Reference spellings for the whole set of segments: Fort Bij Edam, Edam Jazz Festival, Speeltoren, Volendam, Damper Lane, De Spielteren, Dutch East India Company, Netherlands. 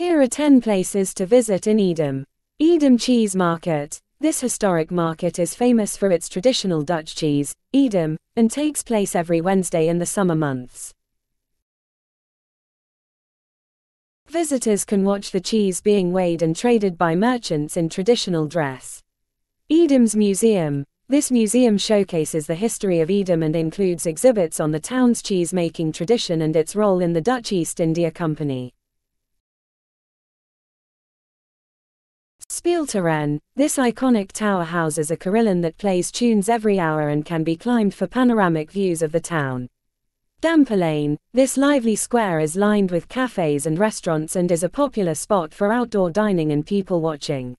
Here are 10 places to visit in Edam. Edam Cheese Market. This historic market is famous for its traditional Dutch cheese, Edam, and takes place every Wednesday in the summer months. Visitors can watch the cheese being weighed and traded by merchants in traditional dress. Edam's Museum. This museum showcases the history of Edam and includes exhibits on the town's cheese-making tradition and its role in the Dutch East India Company. Speeltoren. This iconic tower houses a carillon that plays tunes every hour and can be climbed for panoramic views of the town. Damper Lane. This lively square is lined with cafes and restaurants and is a popular spot for outdoor dining and people watching.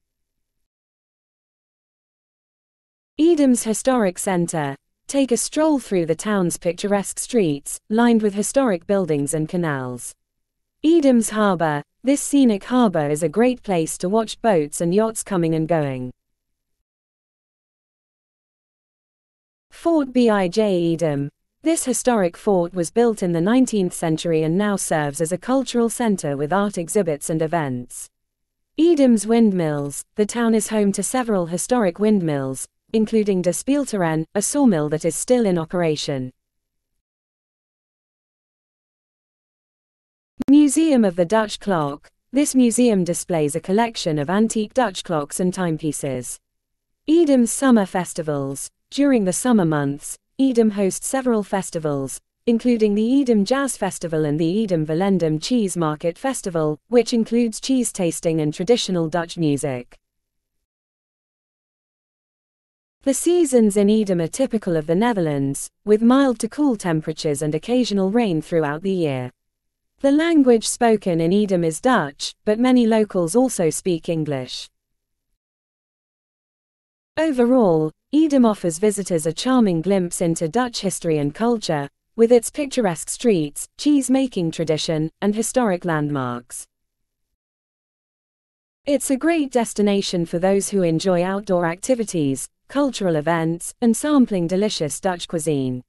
Edam's historic centre. Take a stroll through the town's picturesque streets, lined with historic buildings and canals. Edam's harbour. This scenic harbour is a great place to watch boats and yachts coming and going. Fort Bij Edam. This historic fort was built in the 19th century and now serves as a cultural centre with art exhibits and events. Edam's windmills. The town is home to several historic windmills, including De Spielteren, a sawmill that is still in operation. Museum of the Dutch Clock. This museum displays a collection of antique Dutch clocks and timepieces. Edam's summer festivals. During the summer months, Edam hosts several festivals, including the Edam Jazz Festival and the Edam Volendam Cheese Market Festival, which includes cheese tasting and traditional Dutch music. The seasons in Edam are typical of the Netherlands, with mild to cool temperatures and occasional rain throughout the year. The language spoken in Edam is Dutch, but many locals also speak English. Overall, Edam offers visitors a charming glimpse into Dutch history and culture, with its picturesque streets, cheese-making tradition, and historic landmarks. It's a great destination for those who enjoy outdoor activities, cultural events, and sampling delicious Dutch cuisine.